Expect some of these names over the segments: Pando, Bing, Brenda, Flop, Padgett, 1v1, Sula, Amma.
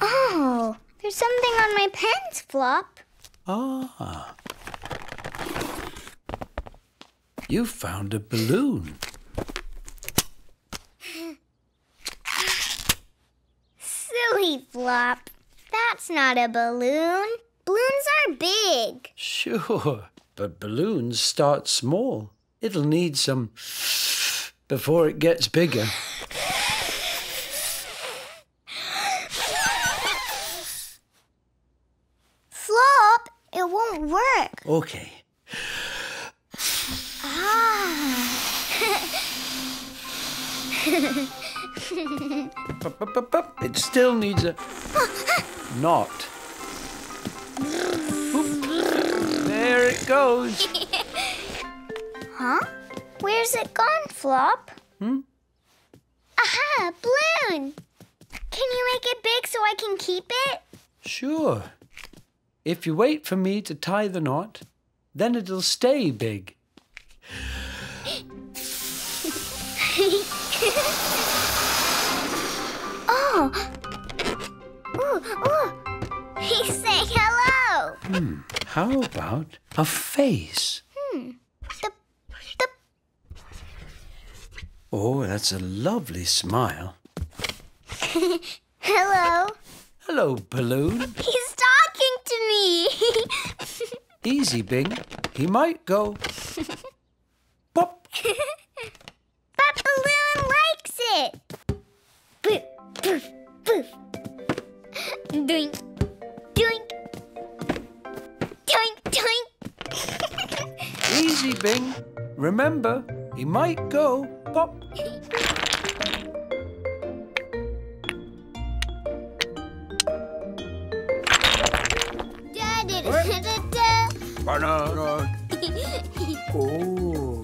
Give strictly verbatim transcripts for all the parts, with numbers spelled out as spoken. Oh, there's something on my pens, Flop. Ah. You found a balloon. Silly Flop. That's not a balloon. Balloons are big. Sure, but balloons start small. It'll need some before it gets bigger. Flop, it won't work. Okay. It still needs a knot. There it goes. Huh? Where's it gone, Flop? Hmm? Aha, a balloon! Can you make it big so I can keep it? Sure. If you wait for me to tie the knot, then it'll stay big. Oh! Ooh, ooh! He said hello! Hmm. How about a face? Hmm. The, the... Oh, that's a lovely smile. Hello. Hello, balloon. He's talking to me. Easy, Bing. He might go... Pop! But balloon likes it. Boof, boof, boof. Doink, doink. Doink, doink. Easy, Bing. Remember, he might go pop. Da-da-da-da-da. Banana. Oh.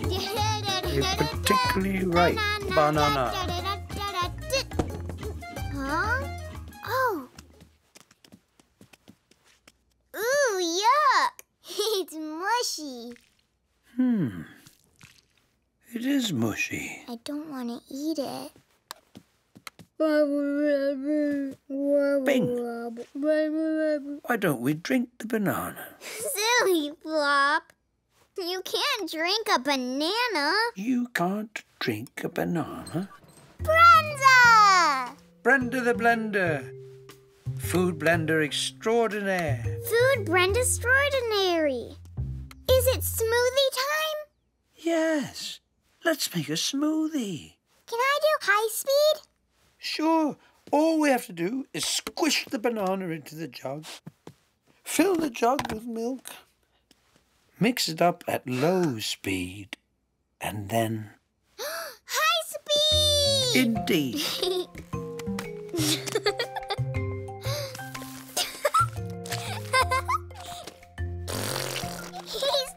Particularly right, banana. Huh? Oh. Ooh, yuck! It's mushy. Hmm. It is mushy. I don't want to eat it. Bing! Why don't we drink the banana? Silly Flop. You can't drink a banana. You can't drink a banana. Brenda! Brenda the blender. Food blender extraordinaire. Food blender extraordinary. Is it smoothie time? Yes. Let's make a smoothie. Can I do high speed? Sure. All we have to do is squish the banana into the jug. Fill the jug with milk. Mix it up at low speed, and then... High speed! Indeed. He's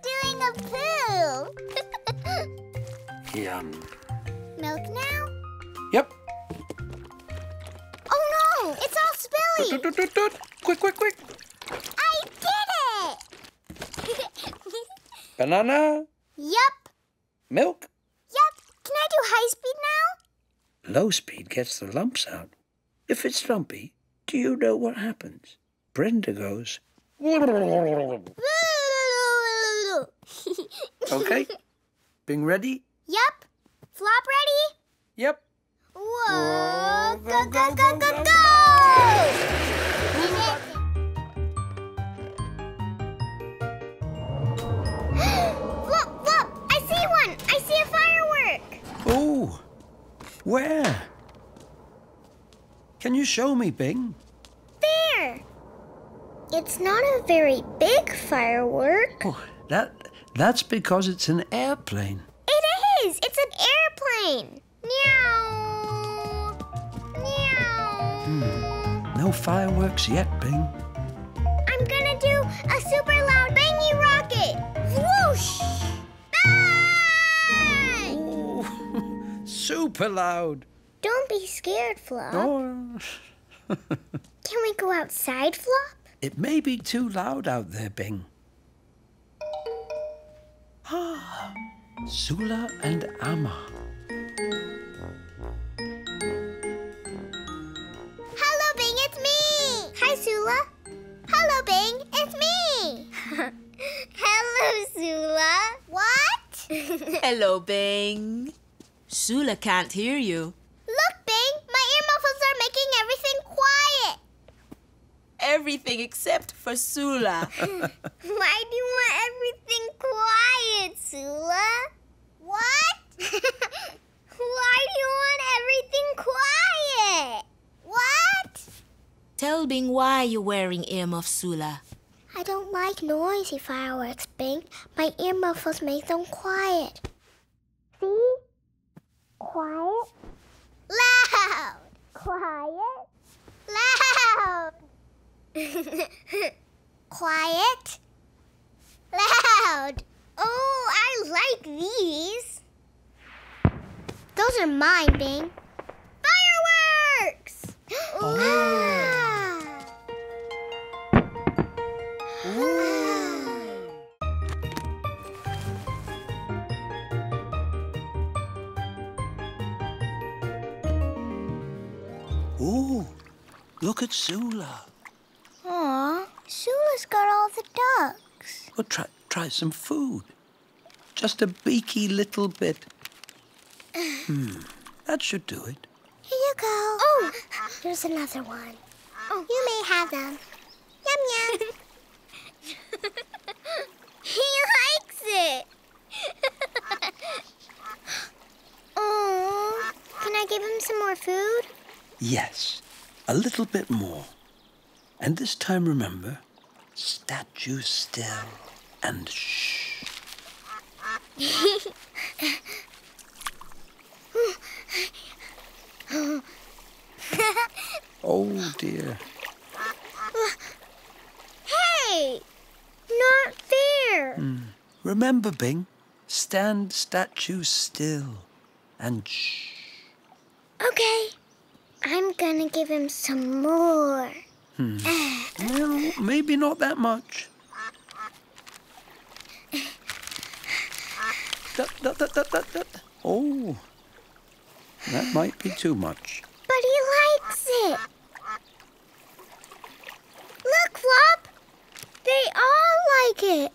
doing a poo! Yum. Milk now? Yep. Oh no! It's all spilly! Doot, doot, doot, doot. Quick, quick, quick! I did it! Banana? Yup. Milk? Yup. Can I do high speed now? Low speed gets the lumps out. If it's lumpy, do you know what happens? Brenda goes... Okay. Bing ready? Yup. Flop ready? Yup. Whoa! Go, go, go, go, go! Oh, where? Can you show me, Bing? There. It's not a very big firework. Oh, that, that's because it's an airplane. It is. It's an airplane. Meow. Meow. Hmm. No fireworks yet, Bing. I'm gonna do a super loud bangy rocket. Whoosh. Super loud. Don't be scared, Flop. Oh. Can we go outside, Flop? It may be too loud out there, Bing. Ah, Sula and Amma. Hello, Bing. Sula can't hear you. Look, Bing, my earmuffs are making everything quiet. Everything except for Sula. Why do you want everything quiet, Sula? What? Why do you want everything quiet? What? Tell Bing why you're wearing earmuffs, Sula. I don't like noisy fireworks, Bing. My earmuffs make them quiet. See? Quiet. Loud. Quiet. Loud. Quiet. Loud. Oh, I like these. Those are mine, Bing. Fireworks! Wow! Ooh, look at Sula. Aw, Sula's got all the ducks. Well, try, try some food. Just a beaky little bit. Hmm, that should do it. Here you go. Oh, there's another one. Oh. You may have them. Yum, yum. He likes it. Oh, can I give him some more food? Yes, a little bit more. And this time, remember, statue still and shh. Oh, dear. Hey, not fair. Mm. Remember, Bing, stand statue still and shh. Okay. I'm gonna give him some more. Hmm. Well, maybe not that much. Da, da, da, da, da, da. Oh, that might be too much. But he likes it. Look, Flop, they all like it.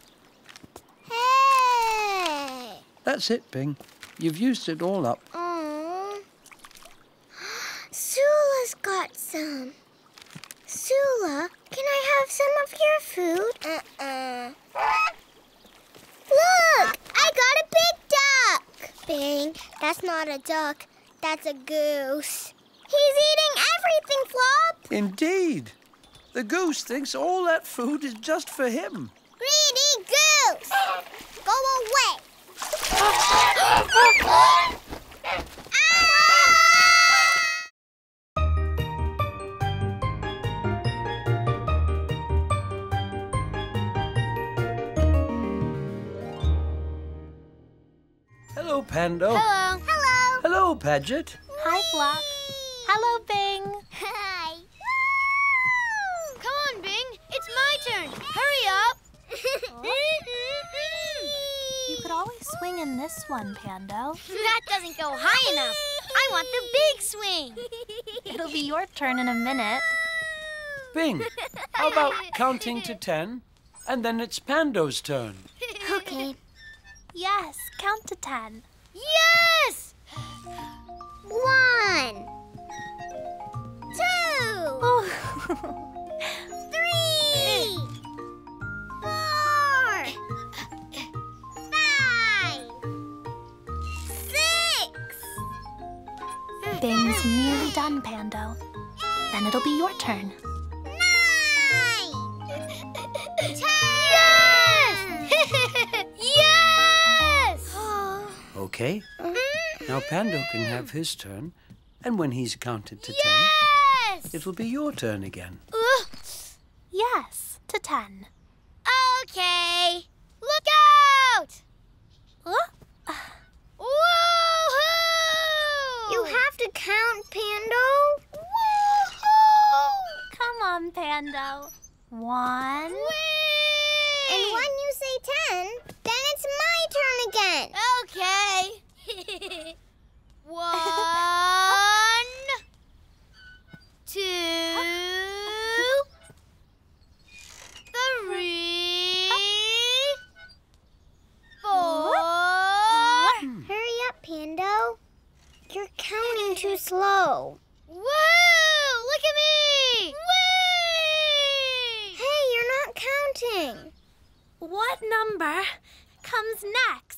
Hey! That's it, Bing. You've used it all up. Um, Sula's got some. Sula, can I have some of your food? Uh-uh. Look! I got a big duck! Bing, that's not a duck. That's a goose. He's eating everything, Flop! Indeed. The goose thinks all that food is just for him. Greedy goose! Go away! Hello, Pando. Hello. Hello. Hello, Padgett. Whee! Hi, Flop. Hello, Bing. Hi. Woo! Come on, Bing. It's my turn. Hurry up. You could always swing in this one, Pando. That doesn't go high enough. I want the big swing. It'll be your turn in a minute. Bing, how about counting to ten, and then it's Pando's turn? Okay. Yes, count to ten. Yes! One. Two. Oh. Three. Four. Five. Six. Bing's nearly done, Pando. Eight. Then it'll be your turn. Nine. Ten. Okay. Now Pando can have his turn, and when he's counted to yes! ten, it'll be your turn again. Ugh. Yes, to ten. Okay. Look out! Huh? Woohoo! You have to count, Pando. Woohoo! Come on, Pando. One. Whee! And when you say ten, then it's my turn again. Okay. One, two, three, four, Pando. You're counting too slow. Whoa! Look at me! Whee! Hey, you're not counting. What number comes next?